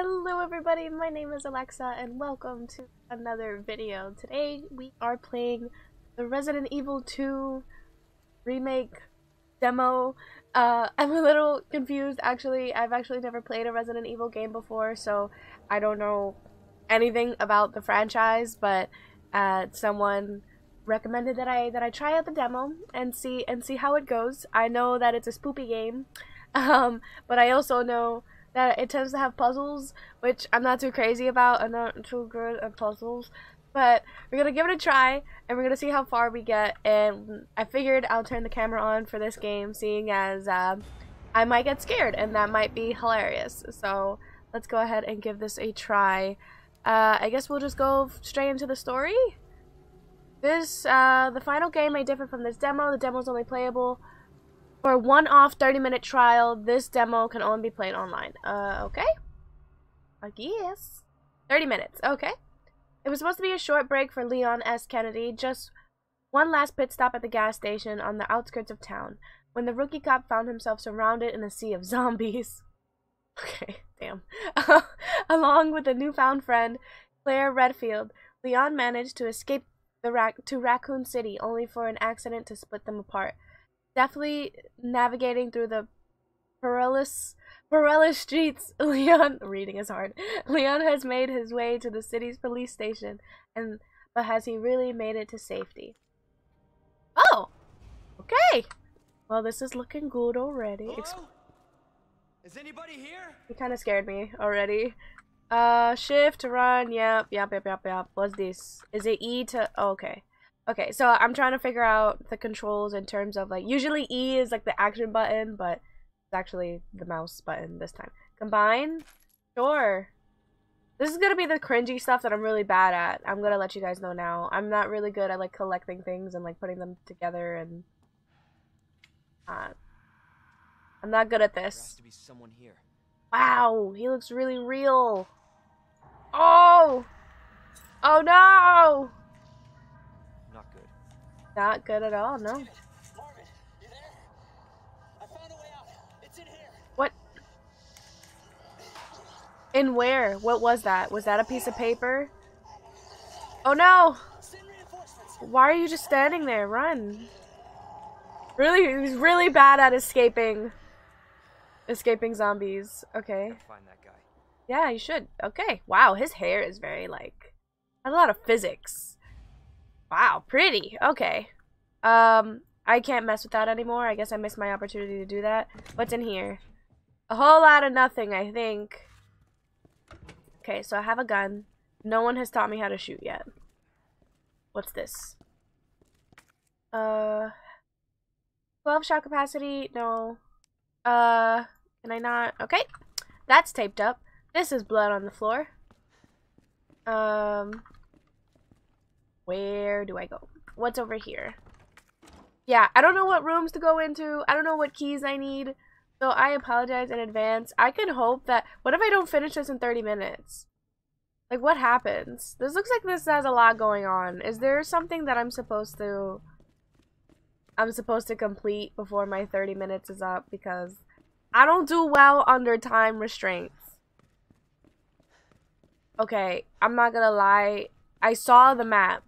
Hello everybody, my name is Alexa and welcome to another video. Today we are playing the Resident Evil 2 remake demo. I'm a little confused actually. I've actually never played a Resident Evil game before, so I don't know anything about the franchise, but someone recommended that I try out the demo and see how it goes. I know that it's a spoopy game, but I also know that it tends to have puzzles, which I'm not too crazy about. I'm not too good at puzzles, but we're gonna give it a try and we're gonna see how far we get. And I figured I'll turn the camera on for this game, seeing as I might get scared and that might be hilarious. So let's go ahead and give this a try. I guess we'll just go straight into the story. This, the final game may differ from this demo. The demo is only playable for a one-off 30-minute trial. This demo can only be played online. Okay? I guess. 30 minutes, okay. It was supposed to be a short break for Leon S. Kennedy, just one last pit stop at the gas station on the outskirts of town, when the rookie cop found himself surrounded in a sea of zombies. Okay, damn. Along with a newfound friend, Claire Redfield, Leon managed to escape to Raccoon City, only for an accident to split them apart. Deftly navigating through the perilous streets, Leon Leon has made his way to the city's police station, but has he really made it to safety? Oh, okay. Well, this is looking good already. Hello? Is anybody here? You kind of scared me already. Shift to run. Yep. What's this? Is it E to? Oh, okay. Okay, so I'm trying to figure out the controls in terms of, like, usually E is like the action button, but it's actually the mouse button this time. Combine? Sure. This is gonna be the cringy stuff that I'm really bad at. I'm gonna let you guys know now. I'm not really good at, like, collecting things and, like, putting them together and... I'm not good at this. There has to be someone here. Wow, he looks really real. Oh! Oh no! Not good at all, no. Marvin, you there? I found a way out. It's in here. What? In where? What was that? Was that a piece of paper? Oh no! Send reinforcements. Why are you just standing there? Run. Really, he's really bad at escaping zombies. Okay. Find that guy. Yeah, you should. Okay. Wow, his hair is very, like, has a lot of physics. Wow, pretty. Okay. I can't mess with that anymore. I guess I missed my opportunity to do that. What's in here? A whole lot of nothing, I think. Okay, so I have a gun. No one has taught me how to shoot yet. What's this? 12 shot capacity? No. Can I not? Okay. That's taped up. This is blood on the floor. Where do I go? What's over here? Yeah, I don't know what rooms to go into. I don't know what keys I need. So I apologize in advance. I can hope that... What if I don't finish this in 30 minutes? Like, what happens? This looks like this has a lot going on. Is there something that I'm supposed to complete before my 30 minutes is up? Because I don't do well under time restraints. Okay, I'm not gonna lie. I saw the map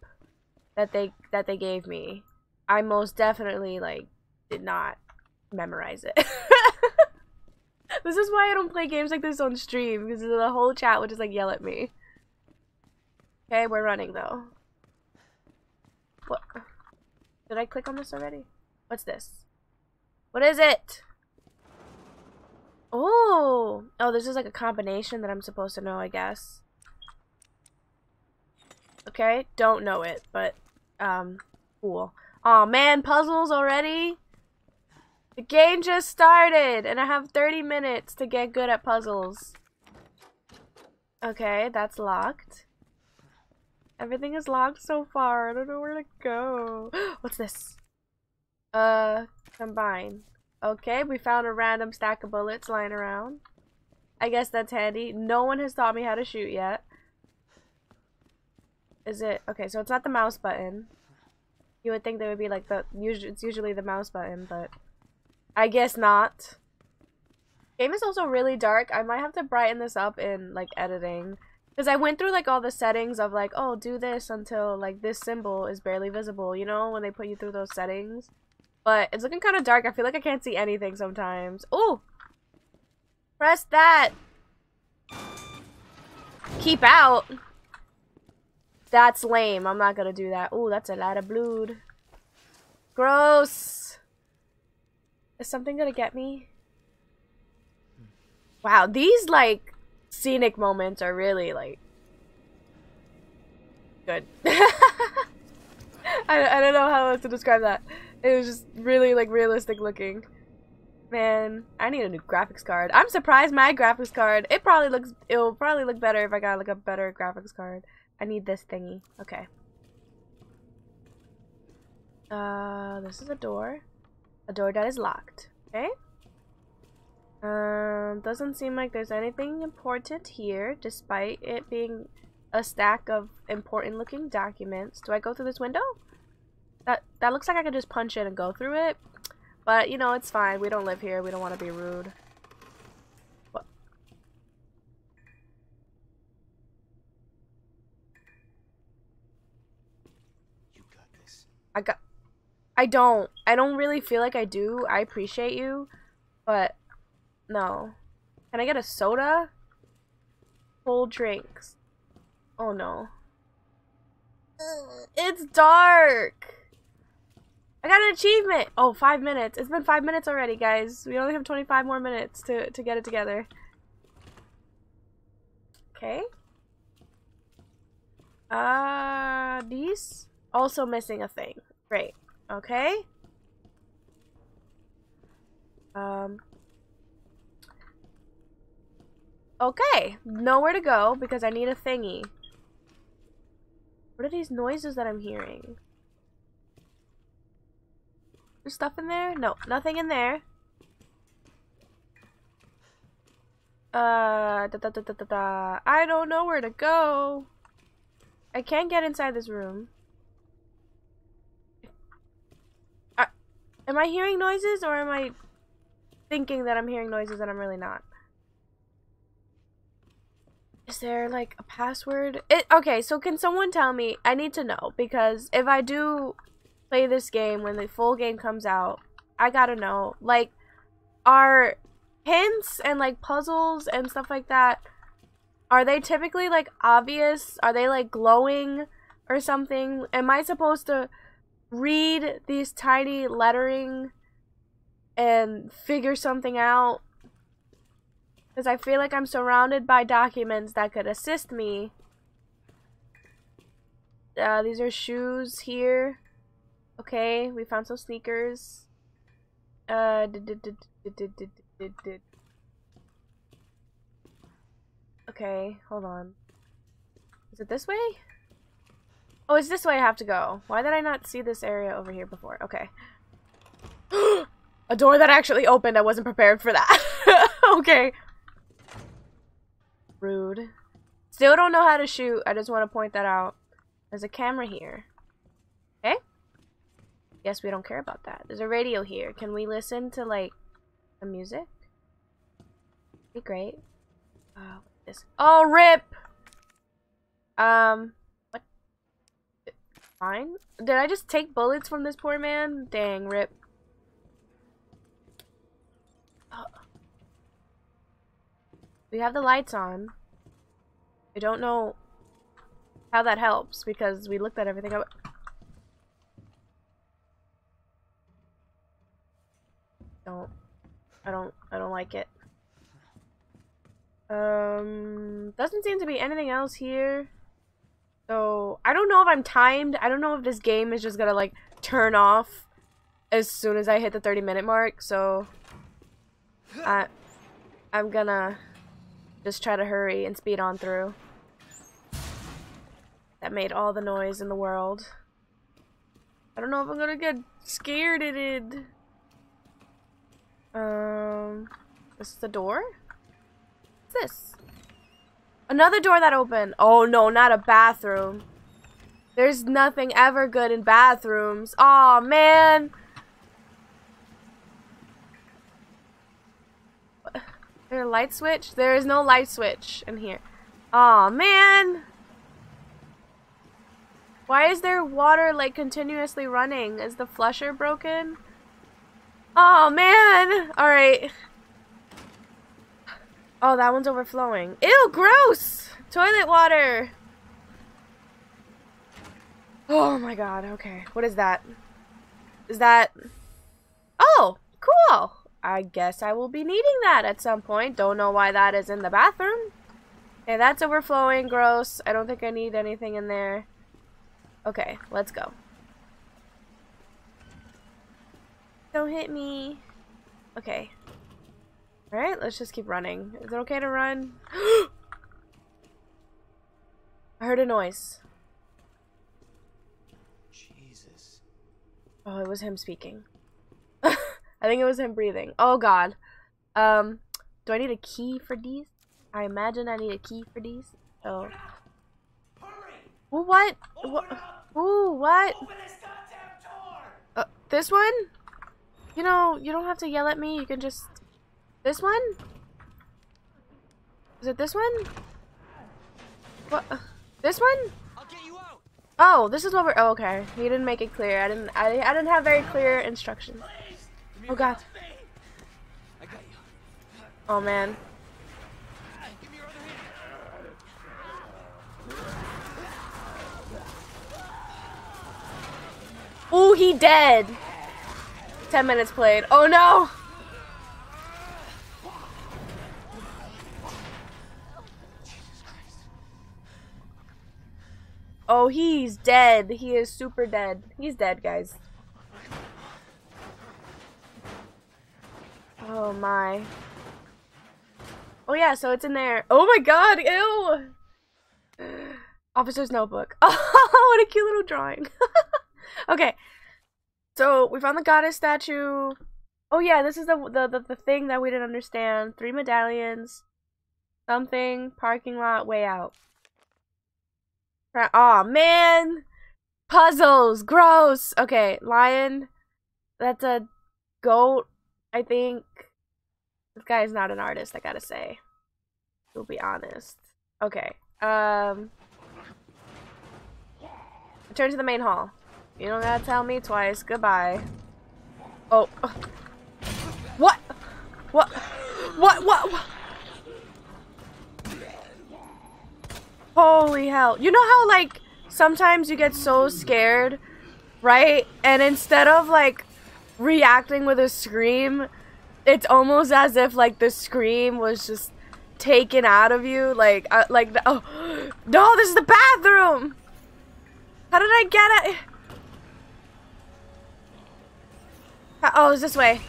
that they gave me. I most definitely, like, did not memorize it. This is why I don't play games like this on stream, because the whole chat would just, like, yell at me. Okay, we're running though. What? Did I click on this already? What's this? What is it? Oh, this is like a combination that I'm supposed to know, I guess. Okay, don't know it, but cool. Aw, man, puzzles already? The game just started, and I have 30 minutes to get good at puzzles. Okay, that's locked. Everything is locked so far. I don't know where to go. What's this? Combine. Okay, we found a random stack of bullets lying around. I guess that's handy. No one has taught me how to shoot yet. Is it okay? So it's not the mouse button. You would think there would be, like, it's usually the mouse button, but I guess not. Game is also really dark. I might have to brighten this up in like editing, because I went through like all the settings of like, oh, do this until like this symbol is barely visible, you know, when they put you through those settings. But it's looking kind of dark. I feel like I can't see anything sometimes. Ooh! Press that! Keep out! That's lame. I'm not gonna do that. Ooh, that's a lot of blood. Gross! Is something gonna get me? Wow, these, like, scenic moments are really, like, good. I don't know how else to describe that. It was just really, like, realistic looking. Man, I need a new graphics card. I'm surprised my graphics card, it'll probably look better if I got, like, a better graphics card. I need this thingy. Okay. This is a door. A door that is locked. Okay? Doesn't seem like there's anything important here, despite it being a stack of important looking documents. Do I go through this window? That looks like I could just punch it and go through it. But, you know, it's fine. We don't live here. We don't want to be rude. What? You got this. I don't really feel like I do. I appreciate you, but no. Can I get a soda? Cold drinks. Oh no. It's dark! I got an achievement! Oh, 5 minutes. It's been 5 minutes already, guys. We only have 25 more minutes to get it together. Okay. These? Also missing a thing. Great. Okay. Okay, nowhere to go because I need a thingy. What are these noises that I'm hearing? There's stuff in there? No, nothing in there. I don't know where to go. I can't get inside this room. Am I hearing noises, or am I thinking that I'm hearing noises and I'm really not? Is there, like, a password? Okay, so can someone tell me? I need to know, because if I do play this game when the full game comes out, I gotta know. Like, are hints and, like, puzzles and stuff like that, are they typically, like, obvious? Are they, like, glowing or something? Am I supposed to read these tiny lettering and figure something out? Because I feel like I'm surrounded by documents that could assist me. These are shoes here. Okay, we found some sneakers. Okay, hold on. Is it this way? Oh, it's this way I have to go. Why did I not see this area over here before? Okay. A door that actually opened. I wasn't prepared for that. Okay. Rude. Still don't know how to shoot. I just want to point that out. There's a camera here. Okay. Yes, we don't care about that. There's a radio here. Can we listen to, like, the music? Be great. Oh, this. Oh, rip. What? Fine. Did I just take bullets from this poor man? Dang, rip. Oh. We have the lights on. I don't know how that helps because we looked at everything up. I don't like it. Doesn't seem to be anything else here. So, I don't know if I'm timed. I don't know if this game is just gonna, like, turn off as soon as I hit the 30-minute mark. So, I'm gonna just try to hurry and speed on through. That made all the noise in the world. I don't know if I'm gonna get scared at it. This is the door? What's this? Another door that opened. Oh no, not a bathroom. There's nothing ever good in bathrooms. Aw, man. there a light switch? There is no light switch in here. Aw, man! Why is there water, like, continuously running? Is the flusher broken? Oh man! Alright. Oh, that one's overflowing. Ew, gross! Toilet water! Oh my god, okay. What is that? Is that... Oh! Cool! I guess I will be needing that at some point. Don't know why that is in the bathroom. Okay, that's overflowing. Gross. I don't think I need anything in there. Okay, let's go. Don't hit me. Okay. Alright, let's just keep running. Is it okay to run? I heard a noise. Jesus. Oh, it was him speaking. I think it was him breathing. Oh, God. Do I need a key for these? I imagine I need a key for these. Oh. Ooh, what? Ooh, what? This one? You know, you don't have to yell at me, you can just... This one? Is it this one? What? This one? I'll get you out. Oh, this is what we're... Oh, okay. He didn't make it clear. I didn't have very clear instructions. Oh, God. I got you. Oh, man. Give me your other hand. Ooh, he dead. 10 minutes played. Oh no! Oh, he's dead. He is super dead. He's dead, guys. Oh my. Oh yeah, so it's in there. Oh my god, ew! Officer's notebook. Oh, what a cute little drawing. Okay. So, we found the goddess statue. Oh yeah, this is the thing that we didn't understand. 3 medallions. Something. Parking lot. Way out. Aw, man! Puzzles! Gross! Okay, lion. That's a goat, I think. This guy is not an artist, I gotta say. We'll be honest. Okay. Return to the main hall. You don't gotta tell me twice. Goodbye. Oh. What? What? What? What? Holy hell. You know how, like, sometimes you get so scared, right? And instead of, like, reacting with a scream, it's almost as if, like, the scream was just taken out of you. Like, oh. No, this is the bathroom! How did I get it? Oh, it's this way.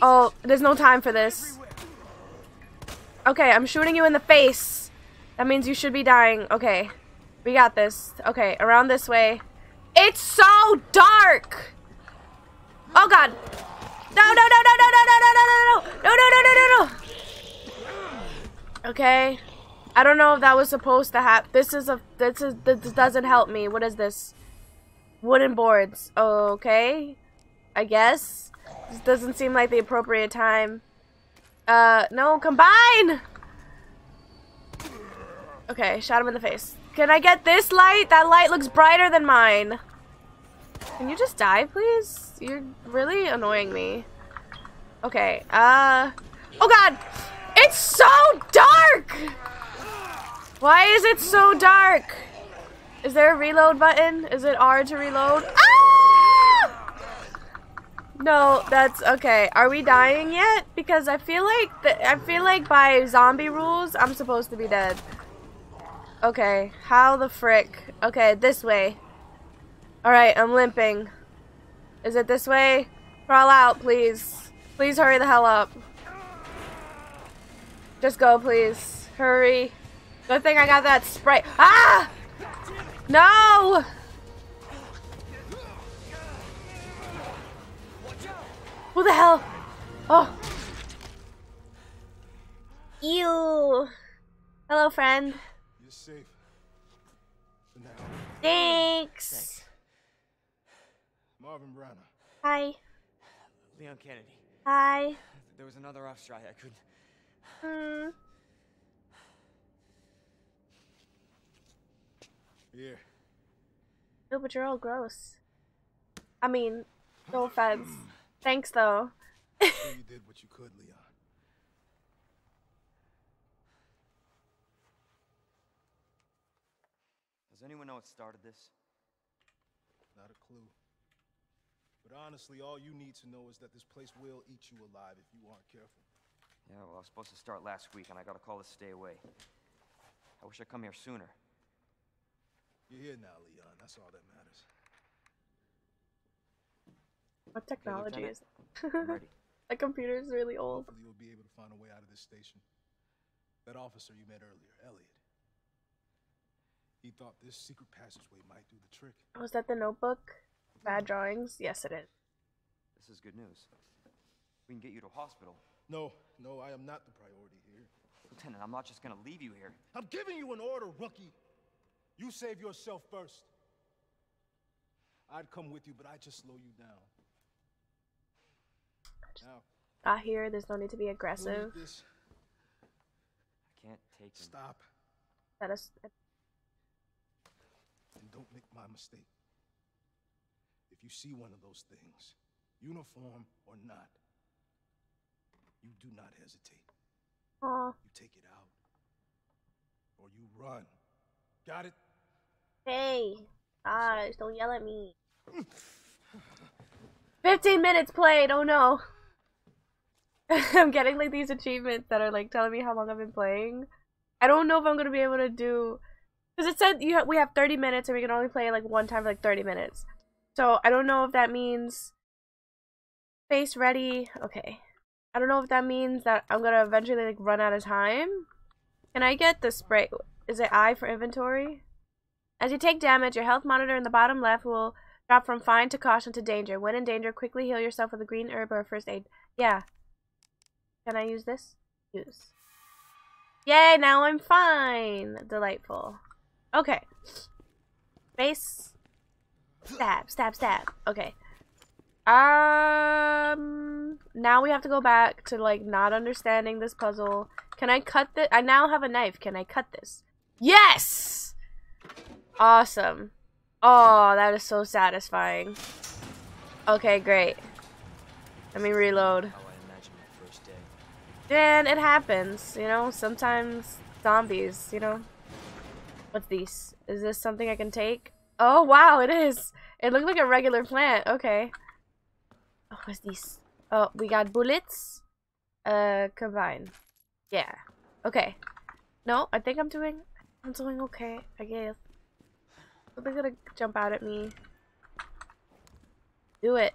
Oh, there's no time for this. Okay, I'm shooting you in the face. That means you should be dying. Okay, we got this. Okay, around this way. It's so dark! Oh, God. No, no, no, no, no, no, no, no, no, no, no, no, no, no, no. Okay. I don't know if that was supposed to happen. This doesn't help me. What is this? Wooden boards. Okay. I guess. This doesn't seem like the appropriate time. No, combine! Okay, shot him in the face. Can I get this light? That light looks brighter than mine. Can you just die, please? You're really annoying me. Okay, oh god! It's so dark! Why is it so dark? Is there a reload button? Is it R to reload? Ah! No, that's okay. Are we dying yet? Because I feel like by zombie rules, I'm supposed to be dead. Okay, how the frick? Okay, this way. All right, I'm limping. Is it this way? Crawl out, please. Please hurry the hell up. Just go, please. Hurry. Good thing I got that sprite. Ah! No! Who the hell? Oh. Ew. Hello, friend. You're safe. For now. Thanks. Marvin Branner. Hi. Leon Kennedy. Hi. there was another off strike, I couldn't... Here. No, but you're all gross. I mean, no offense. Thanks, though. You did what you could, Leon. Does anyone know what started this? Not a clue. But honestly, all you need to know is that this place will eat you alive if you aren't careful. Yeah, well, I was supposed to start last week, and I got a call to stay away. I wish I'd come here sooner. You're here now, Leon. That's all that matters. What technology is it? That computer's really old. Hopefully you'll be able to find a way out of this station. That officer you met earlier, Elliot. He thought this secret passageway might do the trick. Was that the notebook? Bad drawings? Yes, it is. This is good news. We can get you to a hospital. No, no, I am not the priority here. Lieutenant, I'm not just gonna leave you here. I'm giving you an order, rookie. You save yourself first. I'd come with you, but I'd just slow you down. Now, out here, there's no need to be aggressive. I can't take him. Stop. Let us. And don't make my mistake. If you see one of those things, uniform or not, you do not hesitate. Aww. You take it out, or you run. Got it? Hey, gosh, don't yell at me. 15 minutes played, oh no. I'm getting like these achievements that are like telling me how long I've been playing. I don't know if I'm gonna be able to do, because it said you we have 30 minutes and we can only play like one time for like 30 minutes. So I don't know if that means face ready. Okay. I don't know if that means that I'm gonna eventually like run out of time. Can I get the spray? Is it I for inventory? As you take damage, your health monitor in the bottom left will drop from fine to caution to danger. When in danger, quickly heal yourself with a green herb or first aid. Yeah. Can I use this? Use. Yay, now I'm fine. Delightful. Okay. Base. Stab, stab, stab. Okay. Now we have to go back to, like, not understanding this puzzle. Can I cut this? I now have a knife. Can I cut this? Yes! Awesome. Oh, that is so satisfying. Okay, great. Let me reload. And it happens, you know? Sometimes zombies, you know? What's these? Is this something I can take? Oh, wow, it is. It looked like a regular plant. Okay. Oh, what's these? Oh, we got bullets. Combine. Yeah. Okay. No, I think I'm doing okay, I guess. Something's gonna jump out at me. Do it.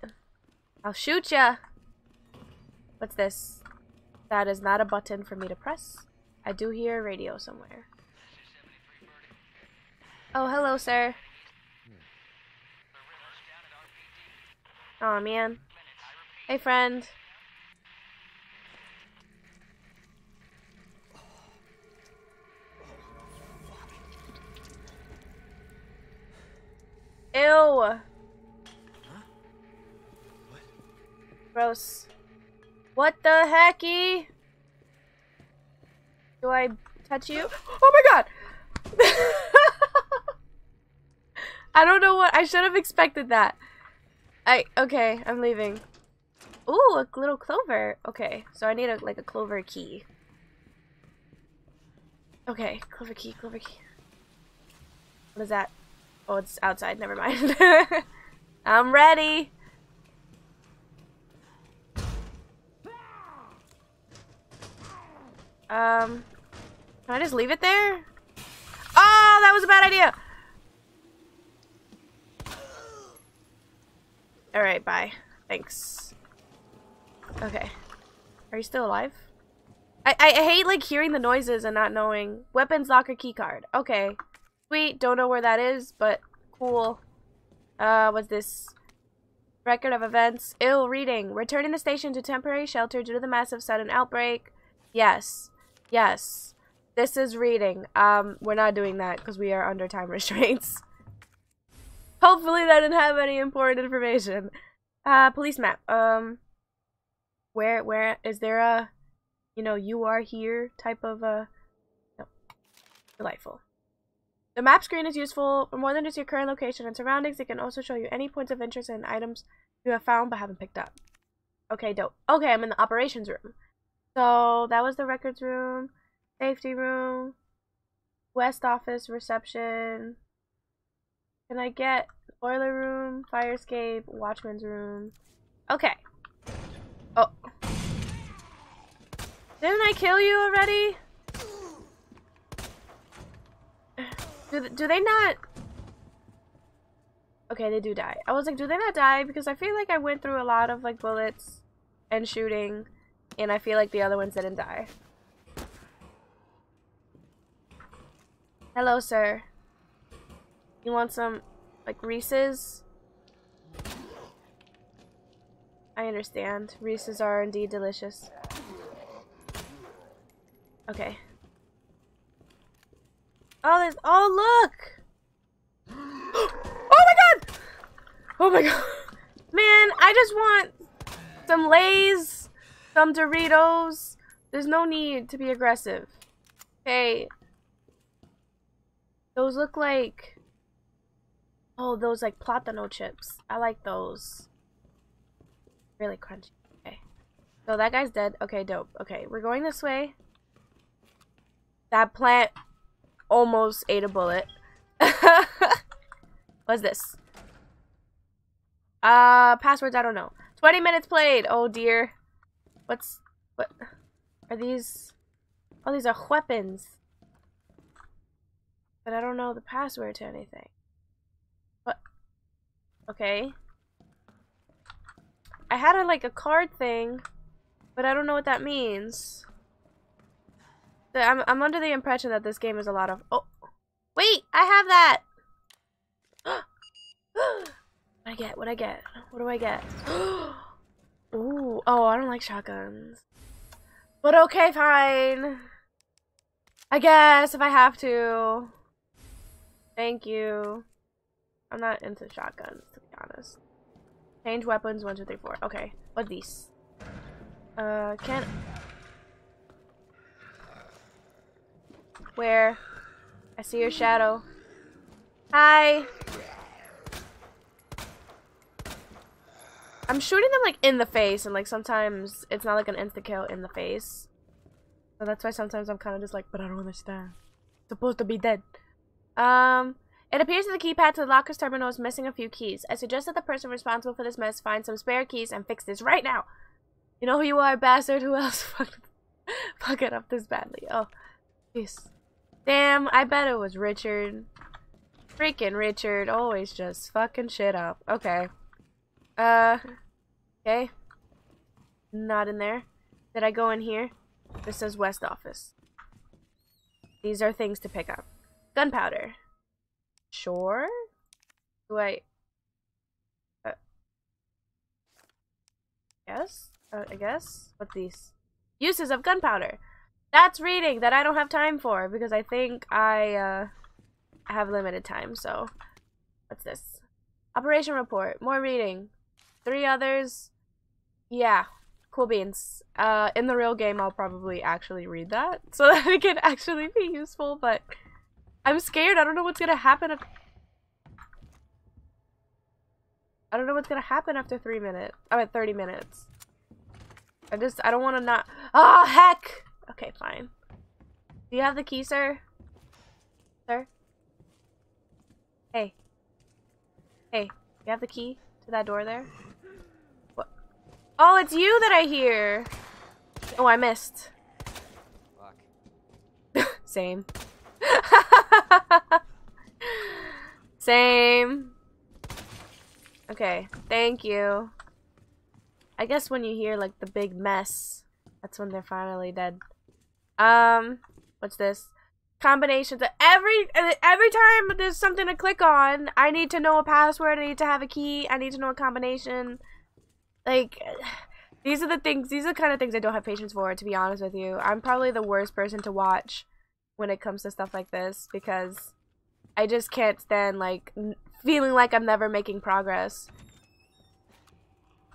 I'll shoot ya. What's this? That is not a button for me to press. I do hear a radio somewhere. Oh, hello, sir. Aw, oh, man. Hey, friend. Ew. Huh? What? Gross. What the hecky? Do I touch you? Oh my god! I don't know what- I should have expected that. Okay, I'm leaving. Ooh, a little clover. Okay, so I need like a clover key. Okay, clover key, clover key. What is that? Oh, it's outside, never mind. I'm ready. Can I just leave it there? Oh, that was a bad idea. Alright, bye. Thanks. Okay. Are you still alive? I hate, like, hearing the noises and not knowing. Weapons locker keycard. Okay. Sweet. Don't know where that is, but cool. What's this? Record of events. Ew, reading. Returning the station to temporary shelter due to the massive sudden outbreak. Yes. Yes. This is reading. We're not doing that because we are under time restraints. Hopefully that didn't have any important information. Police map. Where is there a, you know, you are here type of a... No. Delightful. The map screen is useful for more than just your current location and surroundings. It can also show you any points of interest and items you have found but haven't picked up. Okay, dope. Okay, I'm in the operations room. So that was the records room, safety room, west office, reception. Can I get boiler room, fire escape, watchman's room? Okay. Oh. Didn't I kill you already? Do they not? Okay, they do die. I was like, do they not die? Because I feel like I went through a lot of like bullets and shooting, and I feel like the other ones didn't die. Hello, sir. You want some like Reese's? I understand. Reese's are indeed delicious. Okay. Oh, there's... Oh, look! Oh my god! Oh my god. Man, I just want some Lay's, some Doritos. There's no need to be aggressive. Okay. Those look like... Oh, those like Platano chips. I like those. Really crunchy. Okay. So that guy's dead. Okay, dope. Okay, we're going this way. That plant... almost ate a bullet. What's this? Passwords, I don't know. 20 minutes played. Oh dear. What's... what are these? Oh, these are weapons. But I don't know the password to anything. What? Okay. I had a, like a card thing, but I don't know what that means. I'm under the impression that this game is a lot of... Oh, wait! I have that! What I get? What I get? What do I get? Ooh. Oh, I don't like shotguns. But okay, fine. I guess, if I have to. Thank you. I'm not into shotguns, to be honest. Change weapons, 1, 2, 3, 4. Okay. What's these? Can't... Where? I see your shadow. Hi! I'm shooting them like in the face, and like sometimes it's not like an insta-kill in the face. So that's why sometimes I'm kind of just like, but I don't understand. It's supposed to be dead. It appears that the keypad to the locker's terminal is missing a few keys. I suggest that the person responsible for this mess find some spare keys and fix this right now. You know who you are, bastard. Who else fucking up this badly? Oh, jeez. Damn, I bet it was Richard. Freaking Richard, always just fucking shit up. Okay. Okay. Not in there. Did I go in here? This says West Office. These are things to pick up. Gunpowder. Sure? Do I... Yes? I guess? What's these? Uses of gunpowder. That's reading that I don't have time for, because I think I have limited time, so... What's this? Operation report. More reading. 3 others. Yeah. Cool beans. In the real game, I'll probably actually read that, so that it can actually be useful, but... I'm scared. I don't know what's gonna happen if... I don't know what's gonna happen after 3 minutes. Oh, at 30 minutes. I don't wanna not... Oh, heck! Okay, fine. Do you have the key, sir? Sir? Hey. Hey, you have the key to that door there? What? Oh, it's you that I hear! Oh, I missed. Fuck. Same. Same. Okay, thank you. I guess when you hear, like, the big mess, that's when they're finally dead. What's this? Combinations. Every time there's something to click on, I need to know a password, I need to have a key, I need to know a combination. Like, these are the things, these are the kind of things I don't have patience for, to be honest with you. I'm probably the worst person to watch when it comes to stuff like this, because I just can't stand, like, feeling like I'm never making progress.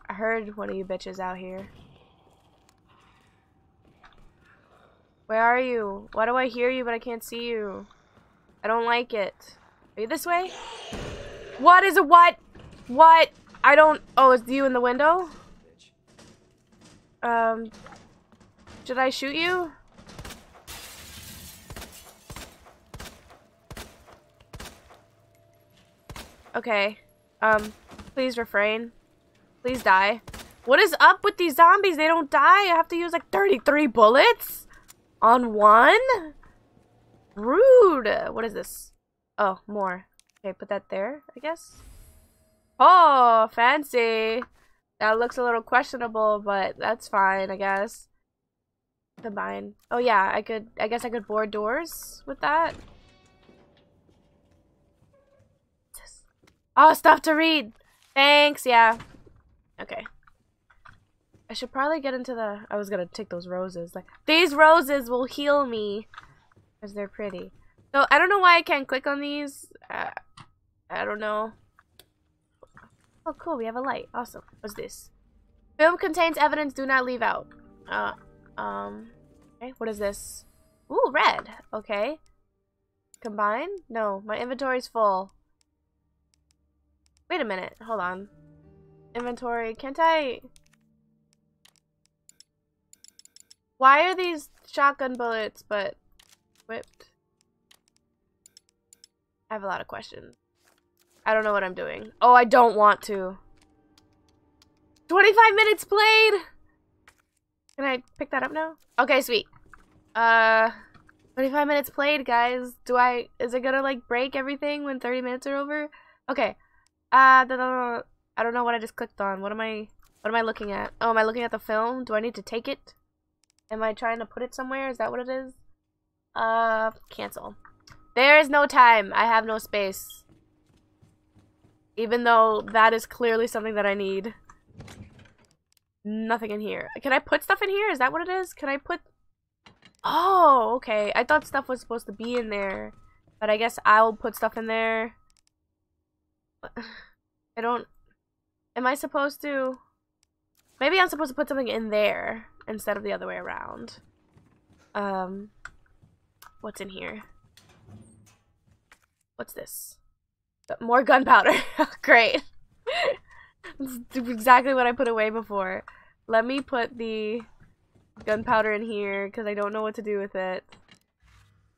I heard one of you bitches out here. Where are you? Why do I hear you but I can't see you? I don't like it. Are you this way? What is a what? What? I don't... Oh, it's you in the window? Should I shoot you? Okay. Please refrain. Please die. What is up with these zombies? They don't die. I have to use like 33 bullets? On one? Rude. What is this? Oh, more. Okay, put that there, I guess. Oh, fancy. That looks a little questionable, but that's fine, I guess. The mine. Oh yeah, I could, I guess I could board doors with that. Oh, stuff to read. Thanks, yeah. Okay. I should probably get into the... I was gonna take those roses. Like, these roses will heal me. Because they're pretty. So, I don't know why I can't click on these. I don't know. Oh, cool. We have a light. Awesome. What's this? Film contains evidence. Do not leave out. Okay. What is this? Ooh, red. Okay. Combine? No. My inventory's full. Wait a minute. Hold on. Inventory. Can't I... Why are these shotgun bullets but whipped? I have a lot of questions. I don't know what I'm doing. Oh, I don't want to. 25 minutes played! Can I pick that up now? Okay, sweet. 25 minutes played, guys. Do I... Is it gonna, like, break everything when 30 minutes are over? Okay. I don't know what I just clicked on. What am I looking at? Oh, am I looking at the film? Do I need to take it? Am I trying to put it somewhere? Is that what it is? Cancel. There is no time. I have no space. Even though that is clearly something that I need. Nothing in here. Can I put stuff in here? Is that what it is? Can I put... Oh, okay. I thought stuff was supposed to be in there. But I guess I'll put stuff in there. I don't... Am I supposed to... Maybe I'm supposed to put something in there instead of the other way around. What's in here? What's this? More gunpowder. Great. That's exactly what I put away before. Let me put the gunpowder in here because I don't know what to do with it.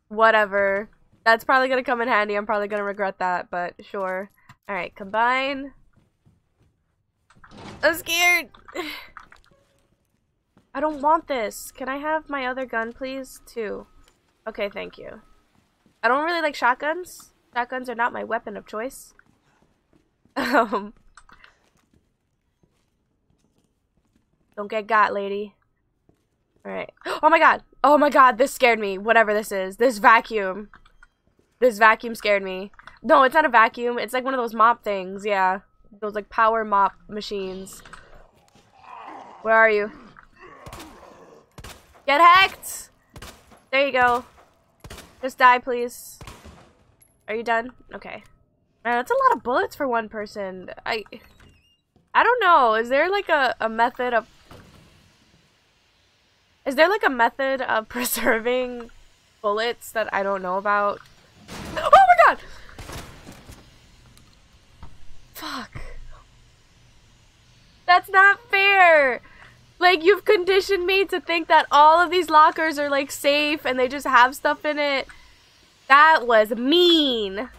Whatever. That's probably going to come in handy. I'm probably going to regret that, but sure. Alright, combine. I'm scared. I don't want this. Can I have my other gun, please? Two. Okay, thank you. I don't really like shotguns. Shotguns are not my weapon of choice. Don't get got, lady. Alright. Oh my god! Oh my god, this scared me. Whatever this is. This vacuum. This vacuum scared me. No, it's not a vacuum. It's like one of those mop things, yeah. Those, like, power mop machines. Where are you? Get hacked! There you go. Just die, please. Are you done? Okay. Man, that's a lot of bullets for one person. I don't know. Is there like a method of... Is there like a method of preserving bullets that I don't know about? Oh my god! Fuck. That's not fair! Like, you've conditioned me to think that all of these lockers are like safe and they just have stuff in it. That was mean.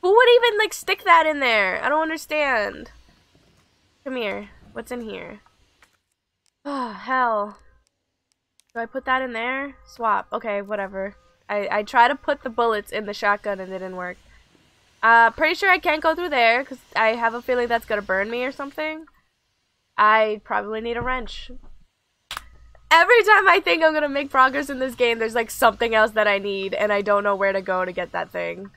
Who would even, like, stick that in there? I don't understand. Come here. What's in here? Oh, hell. Do I put that in there? Swap. Okay, whatever. I tried to put the bullets in the shotgun and it didn't work. Pretty sure I can't go through there because I have a feeling that's going to burn me or something. I probably need a wrench. Every time I think I'm gonna make progress in this game, there's like something else that I need, and I don't know where to go to get that thing.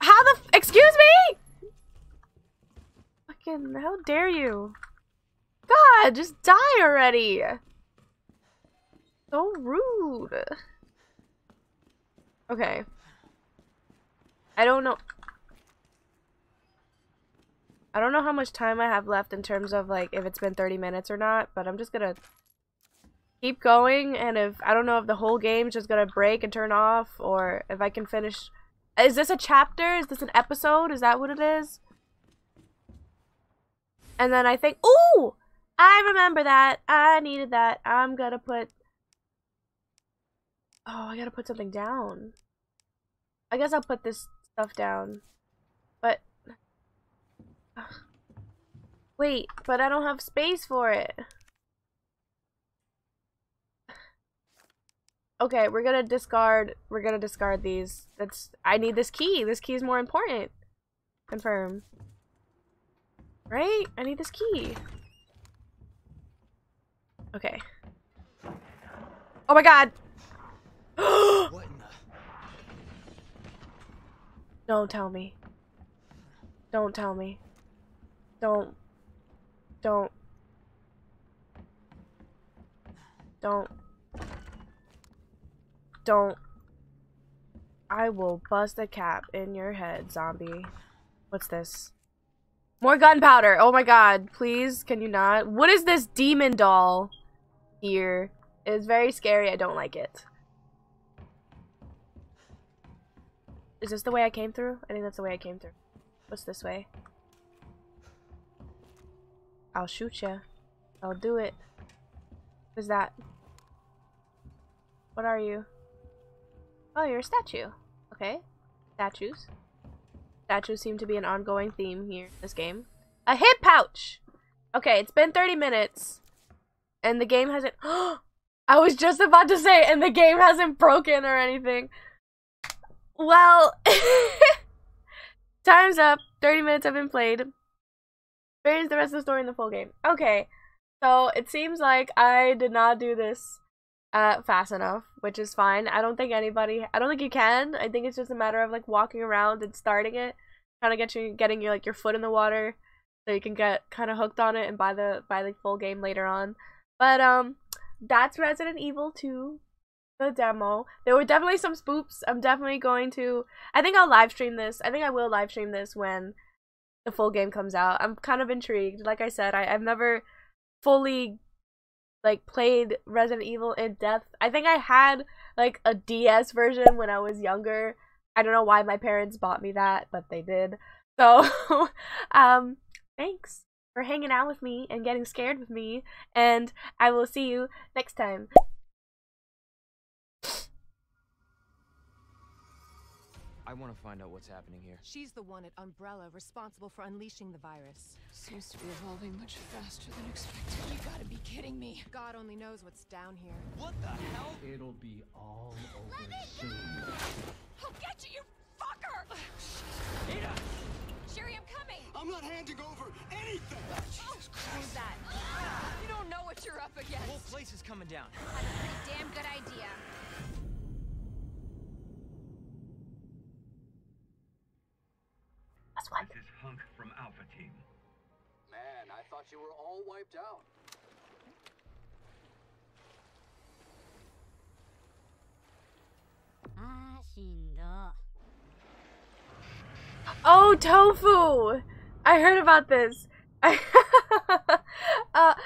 How the f- Excuse me? Fucking, how dare you? God, just die already. So rude. Okay. I don't know. I don't know how much time I have left in terms of like if it's been 30 minutes or not, but I'm just gonna keep going, and if I don't know if the whole game's just gonna break and turn off, or if I can finish. Is this a chapter? Is this an episode? Is that what it is? And then I think, ooh, I remember that. I needed that. I'm gonna put. Oh, I gotta put something down. I guess I'll put this stuff down. But wait, but I don't have space for it. Okay, we're gonna discard these. I need this key. This key is more important. Confirm. Right? I need this key. Okay. Oh my god! What in the... Don't tell me. Don't tell me. Don't. I will bust a cap in your head, zombie. What's this? More gunpowder. Oh my god. Please, can you not? What is this demon doll here? It's very scary. I don't like it. Is this the way I came through? I think that's the way I came through. What's this way? I'll shoot ya. I'll do it. What is that? What are you? Oh, you're a statue. Okay. Statues. Statues seem to be an ongoing theme here in this game. A hip pouch! Okay, it's been 30 minutes. And the game hasn't... I was just about to say, and the game hasn't broken or anything. Well... Time's up. 30 minutes have been played. Experience the rest of the story in the full game. Okay. So, it seems like I did not do this fast enough, which is fine. I don't think you can. I think it's just a matter of like walking around and starting it, kind of getting your like your foot in the water, so you can get kind of hooked on it and buy the full game later on. But that's Resident Evil 2, the demo. There were definitely some spoops. I'm definitely going to. I think I'll live stream this. I think I will live stream this when the full game comes out. I'm kind of intrigued. Like I said, I've never fully like played Resident Evil in depth. I think I had like a DS version when I was younger. I don't know why my parents bought me that, but they did. So thanks for hanging out with me and getting scared with me, and I will see you next time. I want to find out what's happening here. She's the one at Umbrella responsible for unleashing the virus. Seems to be evolving much faster than expected. You gotta be kidding me. God only knows what's down here. What the hell? It'll be all over soon. I'll get you, you fucker! Ada! Sherry, I'm coming! I'm not handing over anything! Oh, Jesus Christ. Who's that? You don't know what you're up against. The whole place is coming down. That's a pretty damn good idea. This is Hunk from Alpha Team. Man, I thought you were all wiped out. Oh, tofu! I heard about this. I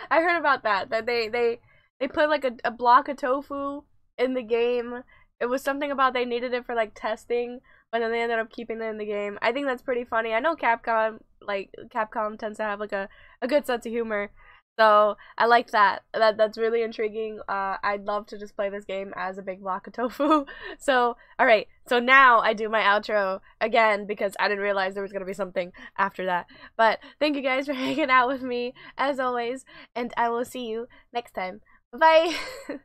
heard about that they put like a block of tofu in the game. It was something about they needed it for like testing, but then they ended up keeping it in the game. I think that's pretty funny. I know Capcom tends to have like a good sense of humor, so I like that. That's really intriguing. I'd love to just play this game as a big block of tofu. So all right, so now I do my outro again because I didn't realize there was gonna be something after that. But thank you guys for hanging out with me as always, and I will see you next time. Bye.